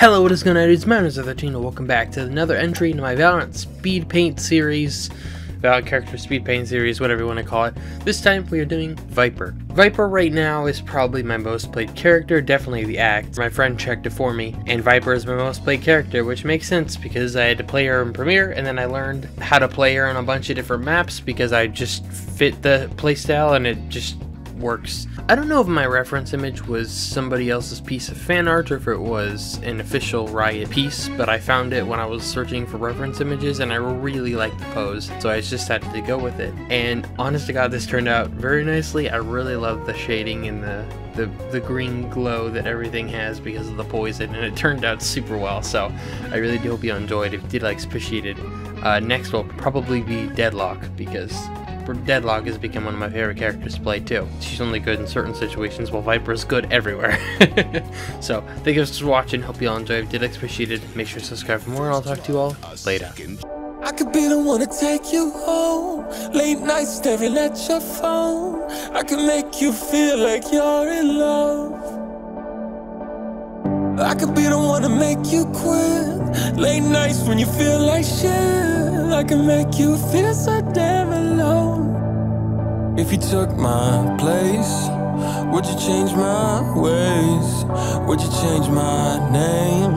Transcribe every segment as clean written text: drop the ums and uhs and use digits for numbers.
Hello, what is going on? It's Mouners of the channel. Welcome back to another entry into my Valorant speed paint series, Valorant character speed paint series, whatever you want to call it. This time we are doing Viper. Viper right now is probably my most played character, definitely the act. My friend checked it for me, and Viper is my most played character, which makes sense because I had to play her in Premiere, and then I learned how to play her on a bunch of different maps because I just fit the playstyle and it just works. I don't know if my reference image was somebody else's piece of fan art or if it was an official Riot piece, but I found it when I was searching for reference images and I really liked the pose, so I just had to go with it. And honest to God, this turned out very nicely. I really love the shading and the green glow that everything has because of the poison, and it turned out super well, so I really do hope you enjoyed. If you did, like, appreciate it. Next will probably be Deadlock, because Deadlock has become one of my favorite characters to play too. She's only good in certain situations, while Viper is good everywhere. So, thank you guys for watching. Hope you all enjoyed. If you did, appreciate it. Make sure to subscribe for more, and I'll talk to you all later. I could be the one to take you home. Late nights staring at your phone. I can make you feel like you're in love. I could be the one to make you quit. Late nights when you feel like shit. I can make you feel so damn alone. If you took my place, would you change my ways? Would you change my name?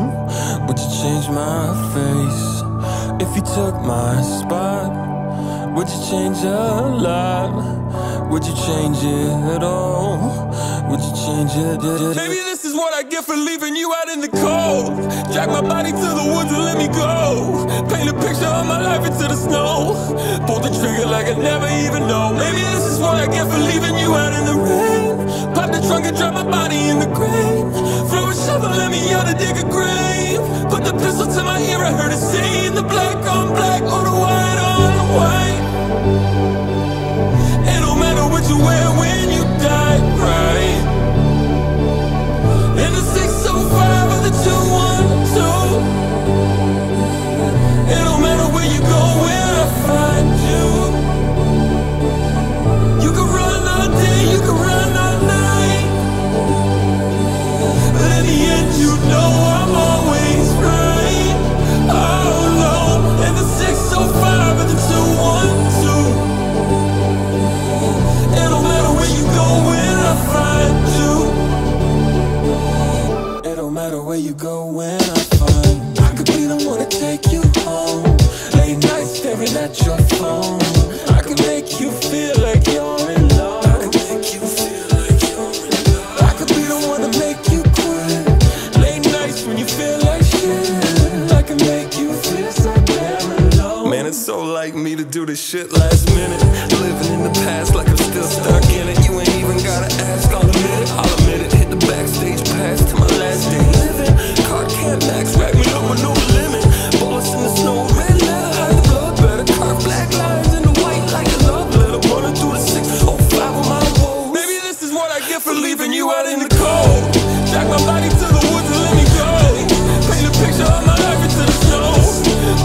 Would you change my face? If you took my spot, would you change a lot? Would you change it at all? Would you change it? Maybe this is what I get for leaving you out in the cold. Drag my body to the woods and let me go. Paint a picture of my life into the snow. Pull the trigger like I never even know. Maybe this is what I get for leaving you out in the rain. Pop the trunk and drop my body in the grave. Throw a shovel, let me out to dig a grave. Put the pistol to my ear, I heard it sing. The black on black or the white on the white. It don't matter what you wear when you die, right? In the 605 or the 212. It don't matter where you go, where I find you. You can run all day, you can run all night, but in the end you know I'm always right. Oh no, and the 605 and the 212. It don't matter where you go, where I find you. It don't matter where you go, when I find you. I could be the one to take you home. Late night staring at your phone. I can make you feel like you're in love. I can make you feel like you're in love. I could be the one to make you quit. Late nights when you feel like shit. I can make you feel so damn alone. Man, it's so like me to do this shit last minute. Living in the past like I'm still stuck in it. You ain't even gotta ask, I'll admit it. I'll admit it. Hit the backstage pass to my last day living. Car can't max rack me up with no limit. Bullets in the snow, red letter, hide the blood better. Car black lines in the white like a love letter. Running through the 605 with my woes. Maybe this is what I get for leaving you out in the cold. Jack my body to the woods and let me go. Paint a picture of my life into the snow.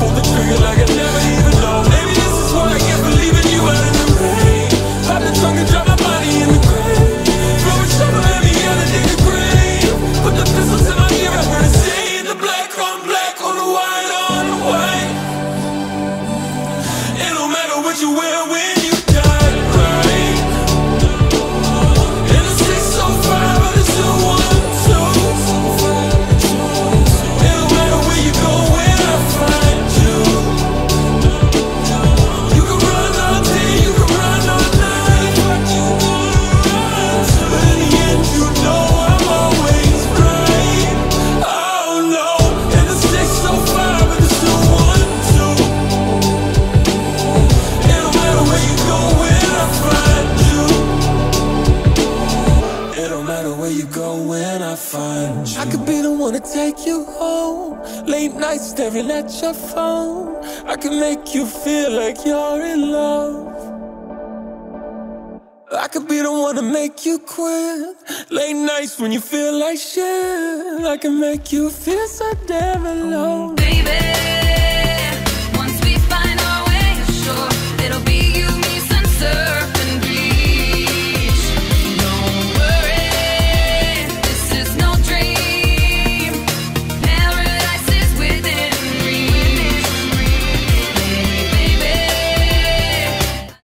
Pull the trigger like I never even know. Maybe this is what I get for leaving you out in the rain. Pop the trunk and drop my body in the grave. Throw a shovel at me and I dig a grave. Put the pistol to my ear, I heard it sing. You will win. Staring at your phone, I can make you feel like you're in love. I could be the one to make you quit. Late nights when you feel like shit. I can make you feel so damn alone. Baby.